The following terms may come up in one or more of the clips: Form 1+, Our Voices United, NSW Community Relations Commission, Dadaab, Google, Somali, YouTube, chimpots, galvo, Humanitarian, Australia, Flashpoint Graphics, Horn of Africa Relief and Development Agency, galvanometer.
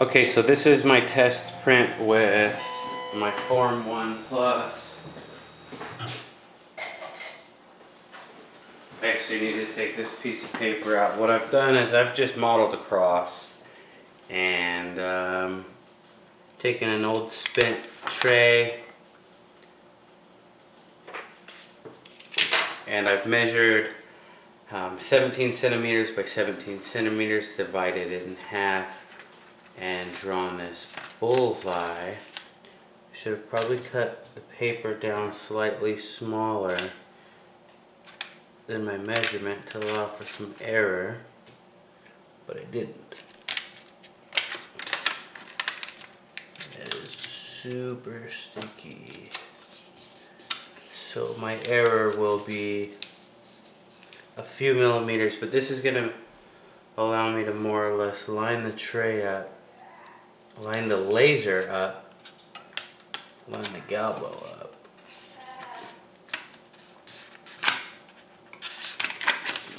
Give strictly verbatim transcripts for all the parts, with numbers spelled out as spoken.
Okay, so this is my test print with my Form one plus. I actually need to take this piece of paper out. What I've done is I've just modeled across and um, taken an old spent tray and I've measured um, seventeen centimeters by seventeen centimeters, divided it in half, and drawn this bullseye. Should have probably cut the paper down slightly smaller than my measurement to allow for some error, but I didn't. It is super sticky. So my error will be a few millimeters, but this is gonna allow me to more or less line the tray up, line the laser up, line the galvo up.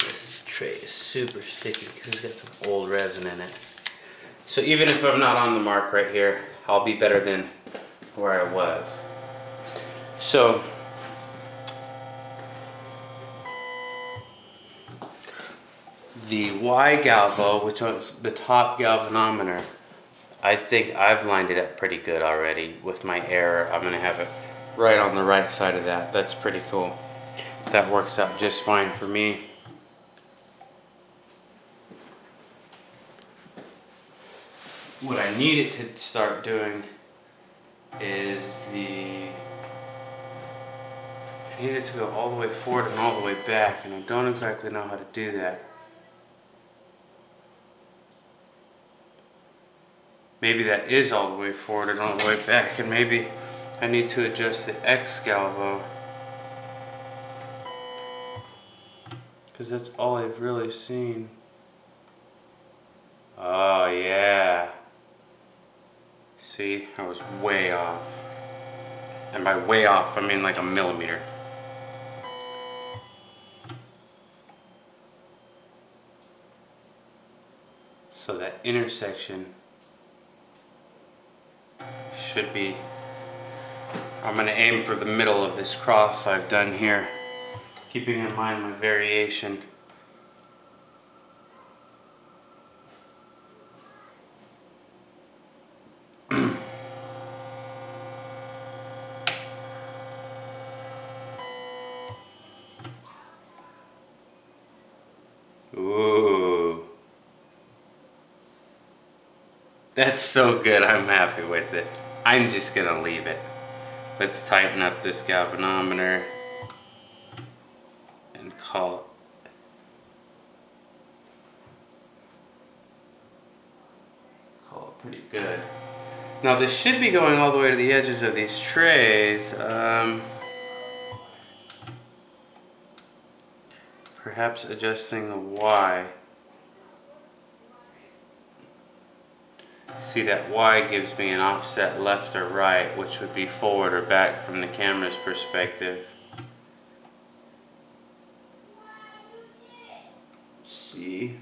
This tray is super sticky because it's got some old resin in it. So even if I'm not on the mark right here, I'll be better than where I was. So the Y galvo, which was the top galvanometer, I think I've lined it up pretty good already with my error. I'm going to have it right on the right side of that. That's pretty cool. That works out just fine for me. What I needed to start doing is the... I needed to go all the way forward and all the way back, and I don't exactly know how to do that. Maybe that is all the way forward and all the way back, and maybe I need to adjust the X galvo, because that's all I've really seen. Oh yeah. See, I was way off. And by way off, I mean like a millimeter. So that intersection should be, I'm going to aim for the middle of this cross I've done here, keeping in mind my variation. Ooh, that's so good, I'm happy with it. I'm just gonna leave it. Let's tighten up this galvanometer and call it. Call it pretty good. Now this should be going all the way to the edges of these trays. Um, perhaps adjusting the Y. See, that Y gives me an offset left or right, which would be forward or back from the camera's perspective. See?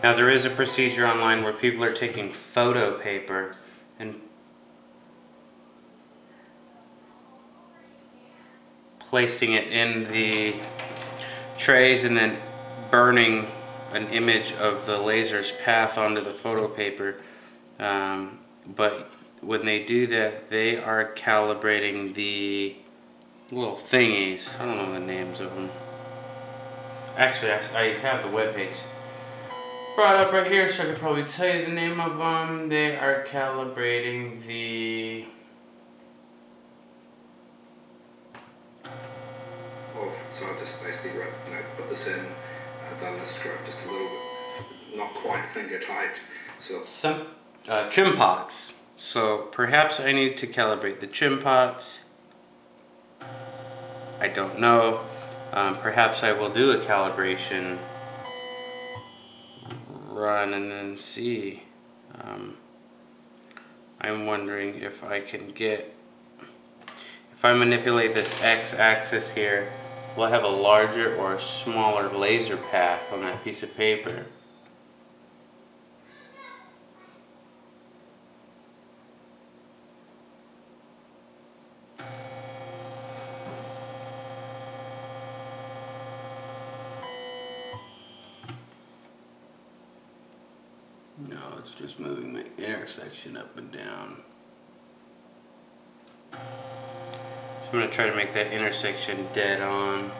Now there is a procedure online where people are taking photo paper and placing it in the trays and then burning an image of the laser's path onto the photo paper. Um, but when they do that, they are calibrating the little thingies. I don't know the names of them. Actually, I have the webpage brought up right here, so I could probably tell you the name of them. They are calibrating the... Of, so I just basically wrote, you know, put this in, I've done the strap just a little bit, not quite finger tight. So some uh, chimpots. So perhaps I need to calibrate the chimpots. I don't know. Um, perhaps I will do a calibration run and then see. Um, I'm wondering if I can get, if I manipulate this x-axis here, will I have a larger or a smaller laser path on that piece of paper? No, it's just moving the intersection up and down. So I'm going to try to make that intersection dead on.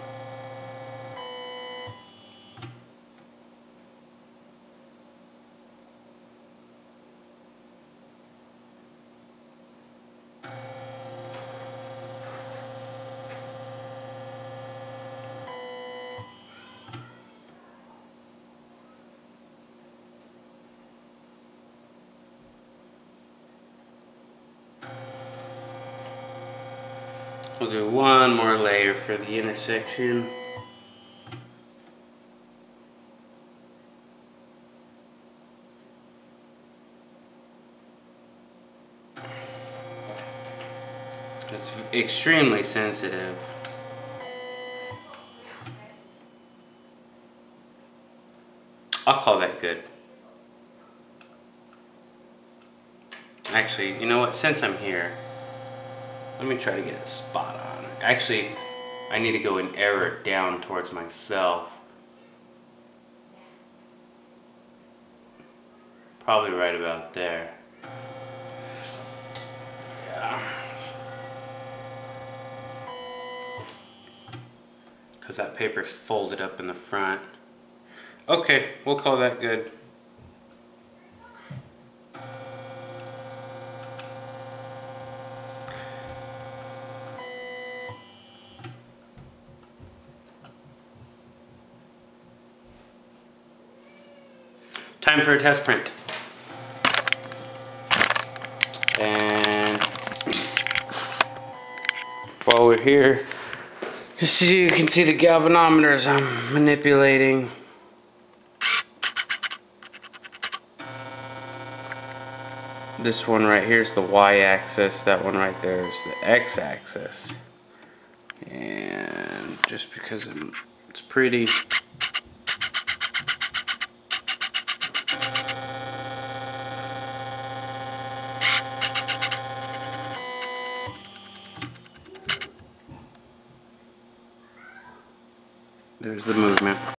We'll do one more layer for the intersection. It's extremely sensitive. I'll call that good. Actually, you know what? Since I'm here, let me try to get it spot on. Actually, I need to go in error down towards myself. Probably right about there. Yeah. Because that paper's folded up in the front. Okay, we'll call that good. Time for a test print. And while we're here, just so you can see the galvanometers I'm manipulating. This one right here is the y-axis, that one right there is the x-axis. And just because it's pretty, there's the movement.